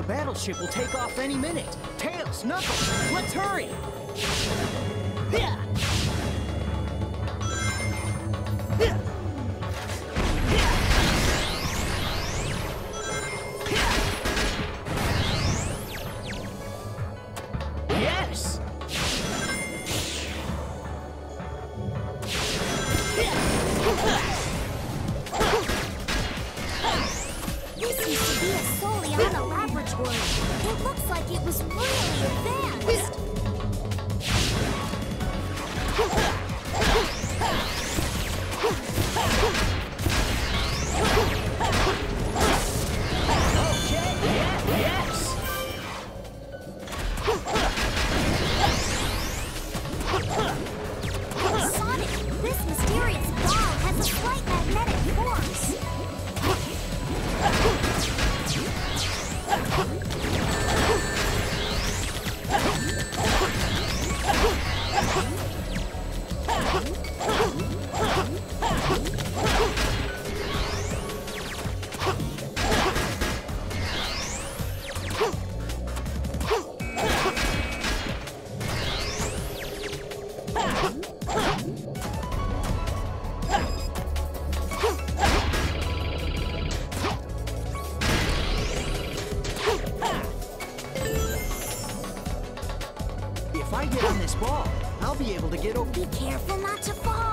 The battleship will take off any minute. Tails, Knuckles, let's hurry! Yeah! Yeah! It looks like it was really advanced. Okay, yeah, yes. Sonic, this mysterious ball has a slight magnetic force. If I get on this ball, I'll be able to get over. Be careful not to fall.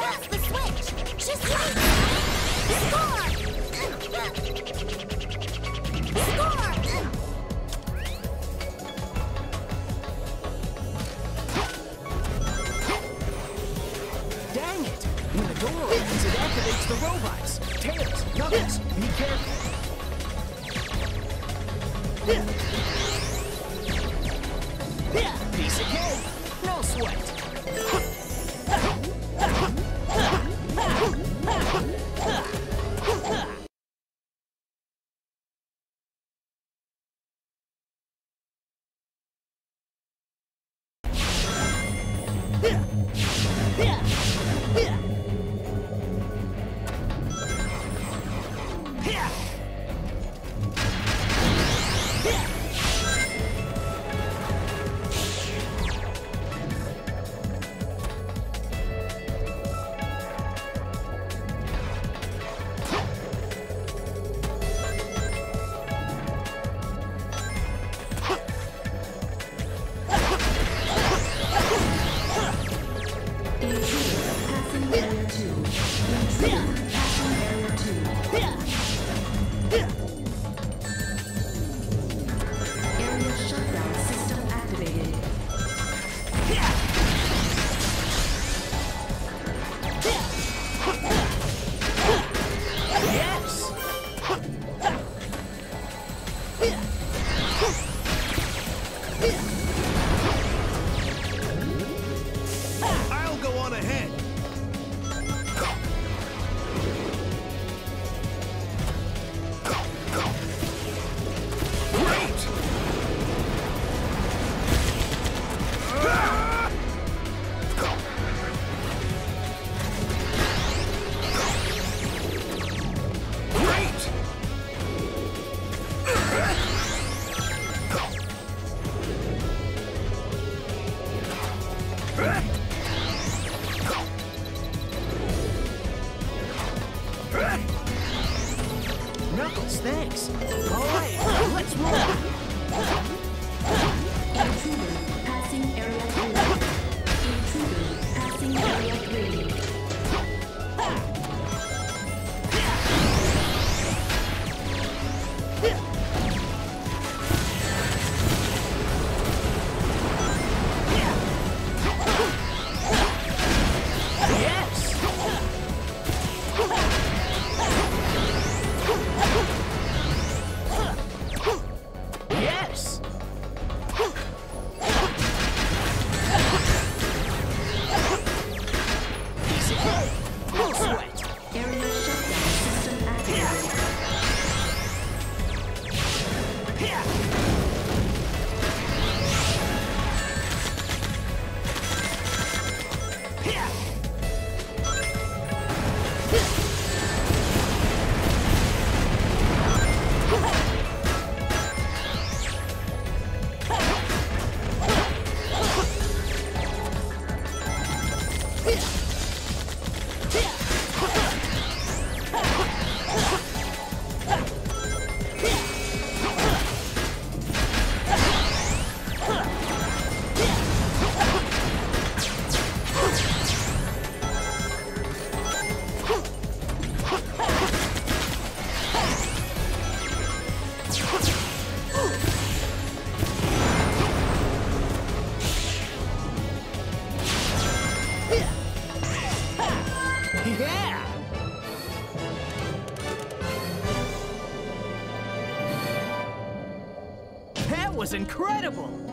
That's the switch! Just wait! Score! Score! Dang it! When the door opens, it activates the robots! Tails, Knuckles, be careful! Piece of cake! No sweat! thanks. All right, let's roll. Intruder passing area 3. Intruder passing area 3. Incredible!